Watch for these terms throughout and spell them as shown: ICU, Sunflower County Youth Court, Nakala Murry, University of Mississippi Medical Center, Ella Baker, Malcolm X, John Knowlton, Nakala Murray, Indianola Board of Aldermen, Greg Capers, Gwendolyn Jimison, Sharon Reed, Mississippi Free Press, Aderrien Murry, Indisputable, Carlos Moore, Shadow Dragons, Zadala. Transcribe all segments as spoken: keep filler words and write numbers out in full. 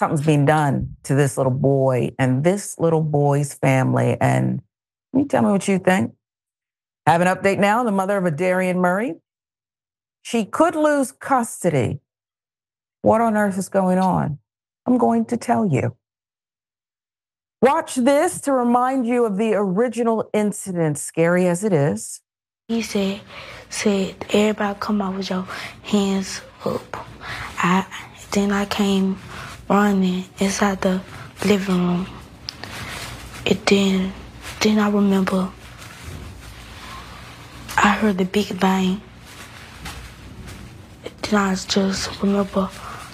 something's being done to this little boy and this little boy's family. And can you tell me what you think? I have an update now. The mother of Aderrien Murry. She could lose custody. What on earth is going on? I'm going to tell you. Watch this to remind you of the original incident, scary as it is. He said, said, everybody come out with your hands up. I Then I came running inside the living room. And then, then I remember I heard the big bang. Then I just remember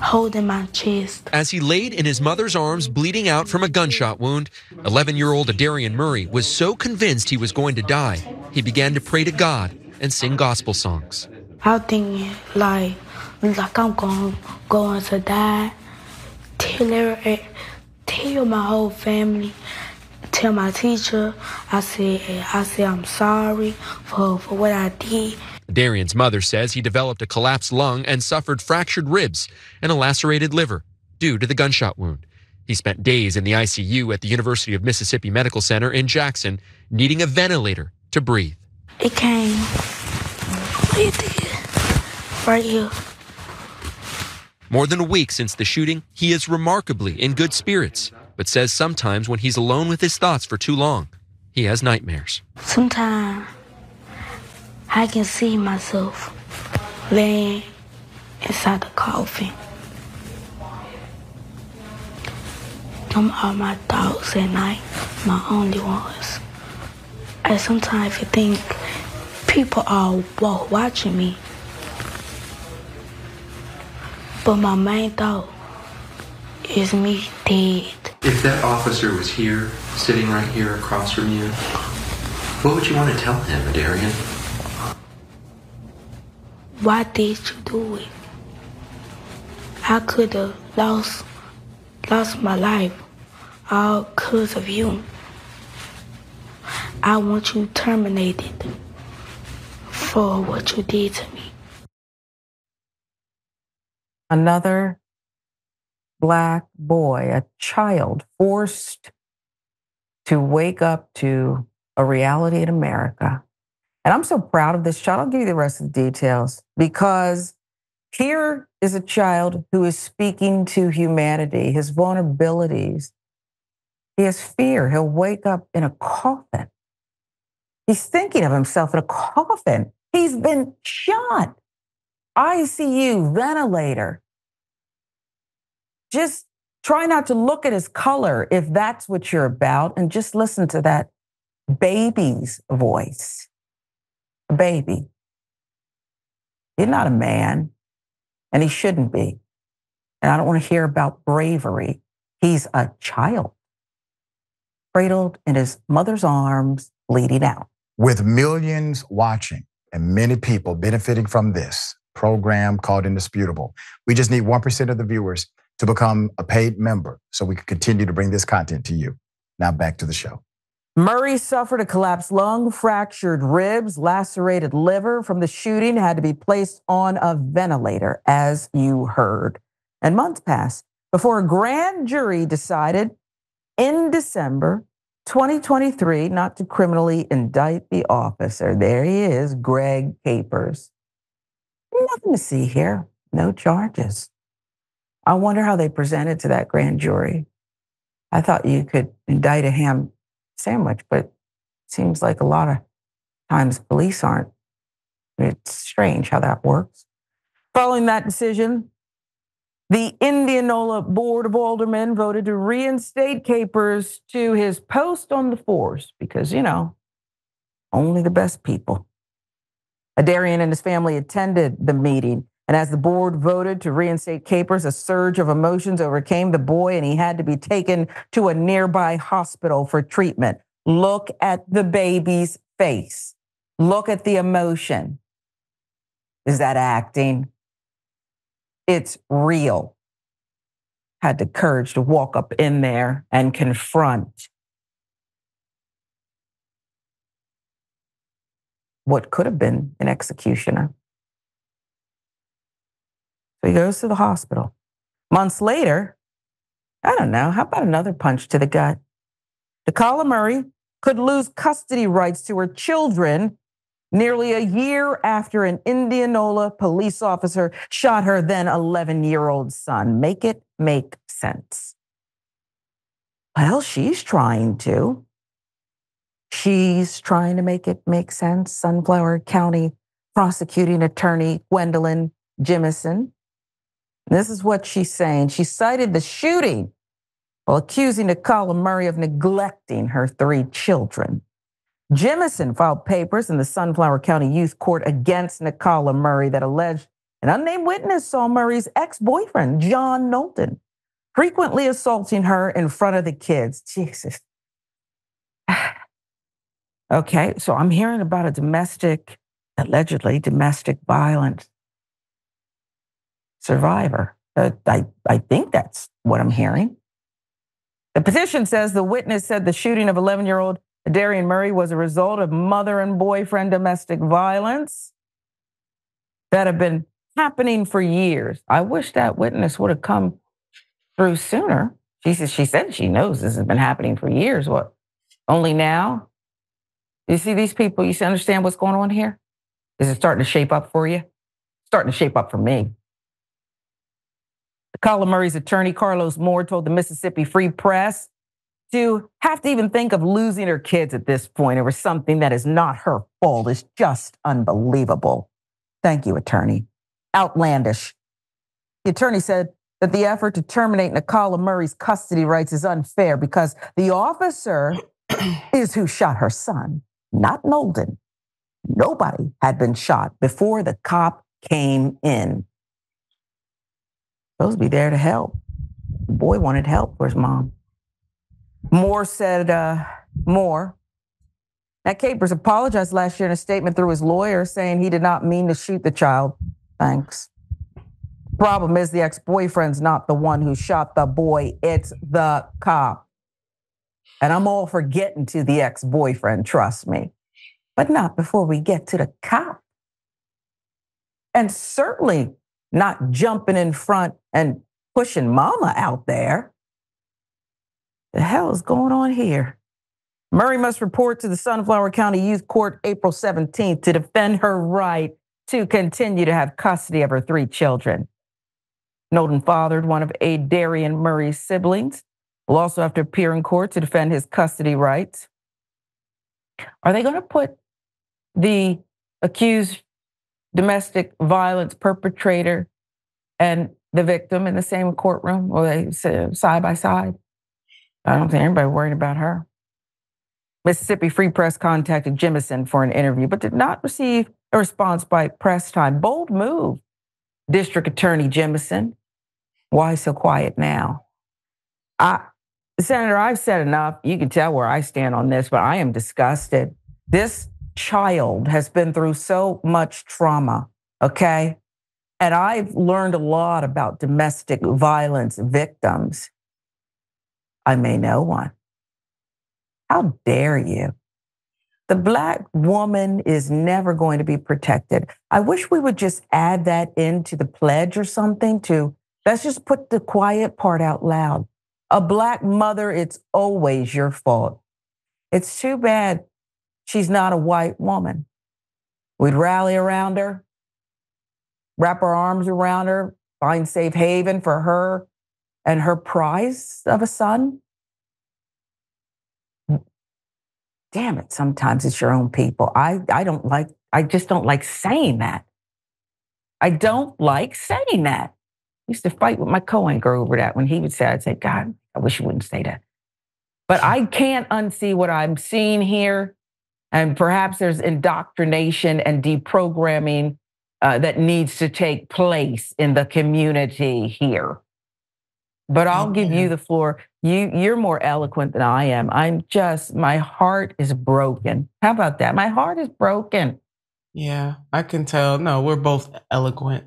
holding my chest. As he laid in his mother's arms, bleeding out from a gunshot wound, eleven-year-old Aderrien Murry was so convinced he was going to die, he began to pray to God and sing gospel songs. I was thinking, like, like I'm going, going to die, tell, tell my whole family, tell my teacher. I said, I said I'm sorry for, for what I did. Darian's mother says he developed a collapsed lung and suffered fractured ribs and a lacerated liver due to the gunshot wound. He spent days in the I C U at the University of Mississippi Medical Center in Jackson, needing a ventilator to breathe. It came right there, right here. More than a week since the shooting, he is remarkably in good spirits, but says sometimes when he's alone with his thoughts for too long, he has nightmares. Sometimes I can see myself laying inside the coffin. Them are my thoughts at night, my only ones. And sometimes I think people are watching me. But my main thought is me dead. If that officer was here, sitting right here across from you, what would you want to tell him, Aderrien? Why did you do it? I could have lost, lost my life all because of you. I want you terminated for what you did to me. Another black boy, a child, forced to wake up to a reality in America. And I'm so proud of this child. I'll give you the rest of the details, because here is a child who is speaking to humanity, his vulnerabilities. He has fear. He'll wake up in a coffin. He's thinking of himself in a coffin. He's been shot. I C U, ventilator. Just try not to look at his color if that's what you're about, and just listen to that baby's voice. A baby. He's not a man, and he shouldn't be. And I don't want to hear about bravery. He's a child, cradled in his mother's arms, bleeding out. With millions watching and many people benefiting from this program called Indisputable, we just need one percent of the viewers to become a paid member so we can continue to bring this content to you. Now back to the show. Murray suffered a collapsed lung, fractured ribs, lacerated liver from the shooting, had to be placed on a ventilator, as you heard. And months passed before a grand jury decided in December twenty twenty-three not to criminally indict the officer. There he is, Greg Capers. Nothing to see here, no charges. I wonder how they presented to that grand jury. I thought you could indict a ham sandwich, but seems like a lot of times police aren't. It's strange how that works. Following that decision, the Indianola Board of Aldermen voted to reinstate Capers to his post on the force because, you know, only the best people. Aderrien and his family attended the meeting, and as the board voted to reinstate Capers, a surge of emotions overcame the boy, and he had to be taken to a nearby hospital for treatment. Look at the baby's face. Look at the emotion. Is that acting? It's real. Had the courage to walk up in there and confront what could have been an executioner. So he goes to the hospital. Months later, I don't know, how about another punch to the gut? Nakala Murray could lose custody rights to her children nearly a year after an Indianola police officer shot her then eleven-year-old son. Make it make sense. Well, she's trying to. She's trying to make it make sense. Sunflower County prosecuting attorney Gwendolyn Jimison. This is what she's saying. She cited the shooting while accusing Nakala Murry of neglecting her three children. Jimison filed papers in the Sunflower County Youth Court against Nakala Murry that alleged an unnamed witness saw Murray's ex-boyfriend, John Knowlton, frequently assaulting her in front of the kids. Jesus. Okay, so I'm hearing about a domestic, allegedly domestic violence survivor. Uh, I, I think that's what I'm hearing. The petition says the witness said the shooting of eleven-year-old Aderrien Murry was a result of mother and boyfriend domestic violence that had been happening for years. I wish that witness would have come through sooner. She says she said she knows this has been happening for years. What? Only now? You see these people, you understand what's going on here? Is it starting to shape up for you? It's starting to shape up for me. Nakala Murray's attorney, Carlos Moore, told the Mississippi Free Press to have to even think of losing her kids at this point over something that is not her fault is just unbelievable. Thank you, attorney. Outlandish. The attorney said that the effort to terminate Nakala Murray's custody rights is unfair because the officer is who shot her son, not Knowlton. Nobody had been shot before the cop came in. Supposed to be there to help. The boy wanted help for his mom. Moore said, uh, Moore. Now, Capers apologized last year in a statement through his lawyer saying he did not mean to shoot the child. Thanks. Problem is the ex-boyfriend's not the one who shot the boy. It's the cop. And I'm all for getting to the ex-boyfriend, trust me. But not before we get to the cop. And certainly not jumping in front and pushing mama out there. The hell is going on here? Murray must report to the Sunflower County Youth Court April seventeenth to defend her right to continue to have custody of her three children. Knowlton fathered one of Aderrien Murray's siblings. Will also have to appear in court to defend his custody rights. Are they going to put the accused domestic violence perpetrator and the victim in the same courtroom? Will they sit side by side? I don't think anybody worried about her. Mississippi Free Press contacted Jimison for an interview, but did not receive a response by press time. Bold move, District Attorney Jimison. Why so quiet now? I, Senator, I've said enough. You can tell where I stand on this, but I am disgusted. This child has been through so much trauma, okay? And I've learned a lot about domestic violence victims. I may know one. How dare you? The Black woman is never going to be protected. I wish we would just add that into the pledge or something to, let's just put the quiet part out loud. A Black mother, it's always your fault. It's too bad she's not a white woman. We'd rally around her, wrap our arms around her, find safe haven for her and her prize of a son. Damn it, sometimes it's your own people. I, I don't like, I just don't like saying that. I don't like saying that. I used to fight with my co-anchor over that when he would say, I'd say, God, I wish you wouldn't say that. But I can't unsee what I'm seeing here. And perhaps there's indoctrination and deprogramming uh, that needs to take place in the community here. But I'll give you the floor. You, you're more eloquent than I am. I'm just, my heart is broken. How about that? My heart is broken. Yeah, I can tell. No, we're both eloquent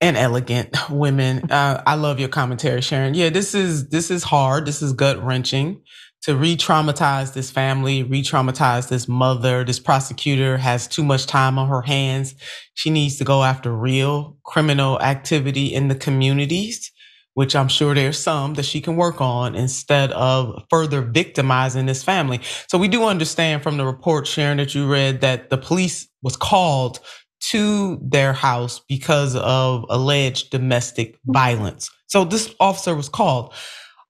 and elegant women. Uh, I love your commentary, Sharon. Yeah, this is this is hard. This is gut-wrenching to re-traumatize this family, re-traumatize this mother. This prosecutor has too much time on her hands. She needs to go after real criminal activity in the communities. which I'm sure there's some that she can work on instead of further victimizing this family. So we do understand from the report, Sharon, that you read, that the police was called to their house because of alleged domestic violence. So this officer was called.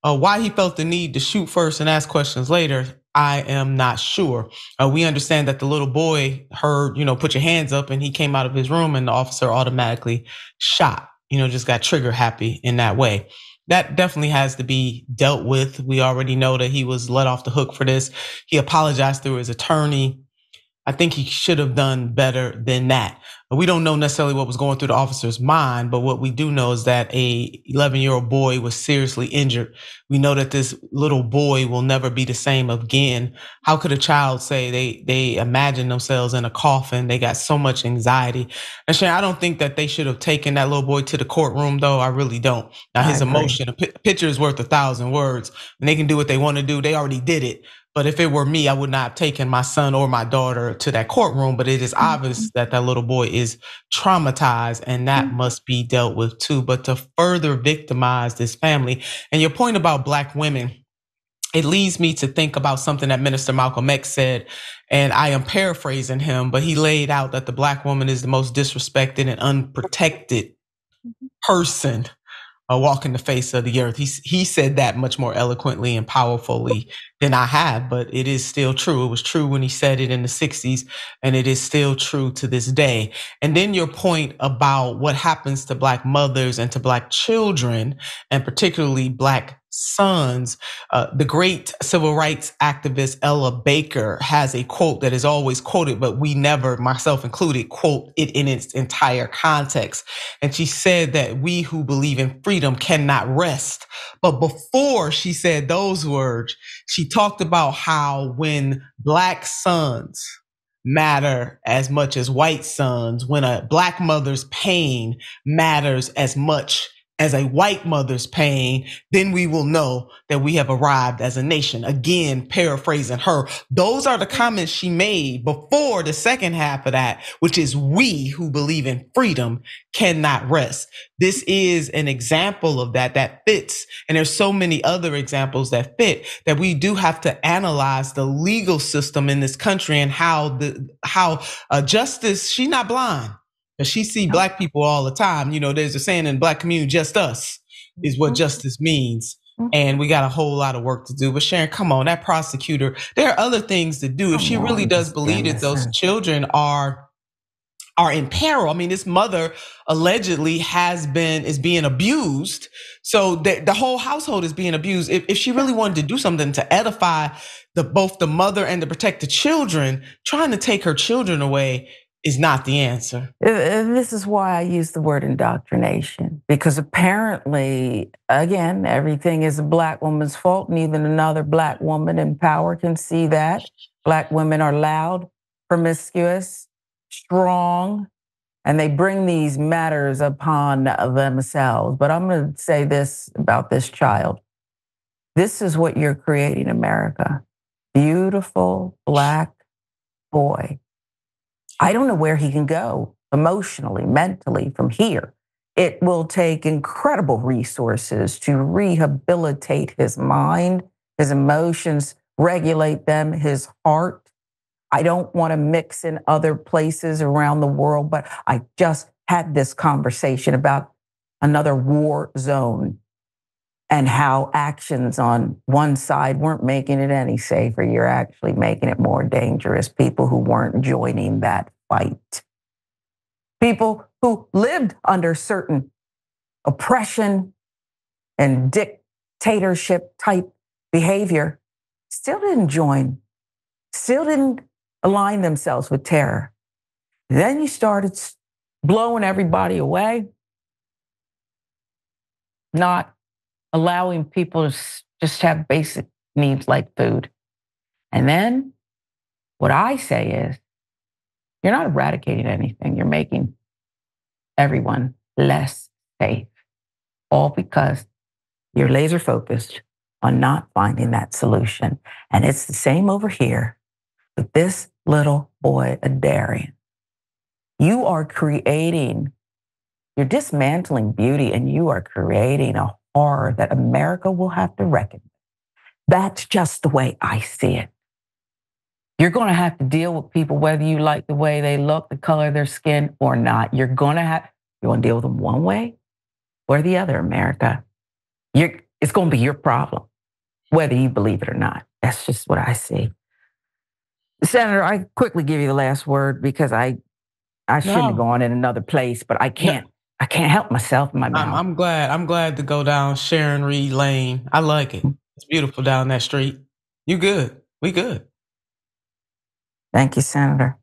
Uh, why he felt the need to shoot first and ask questions later, I am not sure. Uh, we understand that the little boy heard, you know, put your hands up, and he came out of his room and the officer automatically shot. You know, just got trigger happy in that way. That definitely has to be dealt with. We already know that he was let off the hook for this. He apologized through his attorney. I think he should have done better than that. We don't know necessarily what was going through the officer's mind, but what we do know is that a eleven-year-old boy was seriously injured. We know that this little boy will never be the same again. How could a child say they they imagine themselves in a coffin? They got so much anxiety. And Sharon, I don't think that they should have taken that little boy to the courtroom, though. I really don't. Now, his emotion, a picture is worth a thousand words, and they can do what they want to do. They already did it. But if it were me, I would not have taken my son or my daughter to that courtroom. But it is obvious that that little boy is traumatized, and that must be dealt with too. But to further victimize this family, and your point about Black women, it leads me to think about something that Minister Malcolm X said, and I am paraphrasing him, but he laid out that the Black woman is the most disrespected and unprotected person Uh, walk in the face of the earth. He he said that much more eloquently and powerfully than I have, but it is still true. It was true when he said it in the sixties, and it is still true to this day. And then your point about what happens to Black mothers and to Black children, and particularly Black sons. Uh, the great civil rights activist Ella Baker has a quote that is always quoted, but we never, myself included, quote it in its entire context. And she said that we who believe in freedom cannot rest. But before she said those words, she talked about how when Black sons matter as much as white sons, when a Black mother's pain matters as much as a white mother's pain, then we will know that we have arrived as a nation. Again, paraphrasing her. Those are the comments she made before the second half of that, which is we who believe in freedom cannot rest. This is an example of that that fits. And there's so many other examples that fit, that we do have to analyze the legal system in this country and how the how uh, justice, she's not blind. But she see Black people all the time. You know, there's a saying in the Black community, just us is what justice means. And we got a whole lot of work to do. But Sharon, come on, that prosecutor, there are other things to do. If she really does believe that those children are are in peril. I mean, this mother allegedly has been, is being abused. So the, the whole household is being abused. If, if she really wanted to do something to edify the both the mother and to protect the children, trying to take her children away is not the answer. And this is why I use the word indoctrination, because apparently, again, everything is a Black woman's fault, and even another Black woman in power can see that. Black women are loud, promiscuous, strong, and they bring these matters upon themselves. But I'm gonna say this about this child. This is what you're creating, America. Beautiful Black boy. I don't know where he can go emotionally, mentally from here. It will take incredible resources to rehabilitate his mind, his emotions, regulate them, his heart. I don't want to mix in other places around the world, but I just had this conversation about another war zone and how actions on one side weren't making it any safer. You're actually making it more dangerous. People who weren't joining that fight. People who lived under certain oppression and dictatorship type behavior still didn't join, still didn't align themselves with terror. Then you started blowing everybody away, not allowing people to just have basic needs like food. And then what I say is, you're not eradicating anything. You're making everyone less safe, all because you're laser focused on not finding that solution. And it's the same over here with this little boy, Aderrien. You are creating, you're dismantling beauty, and you are creating a horror that America will have to reckon with. That's just the way I see it. You're going to have to deal with people, whether you like the way they look, the color of their skin or not. You're going to have, you're going to deal with them one way or the other, America. You're, it's going to be your problem, whether you believe it or not. That's just what I see. Senator, I quickly give you the last word because I I shouldn't no. have gone in another place, but I can't. No. I can't help myself in my mouth. I'm glad. I'm glad to go down Sharon Reed Lane. I like it. It's beautiful down that street. You good. We good. Thank you, Senator.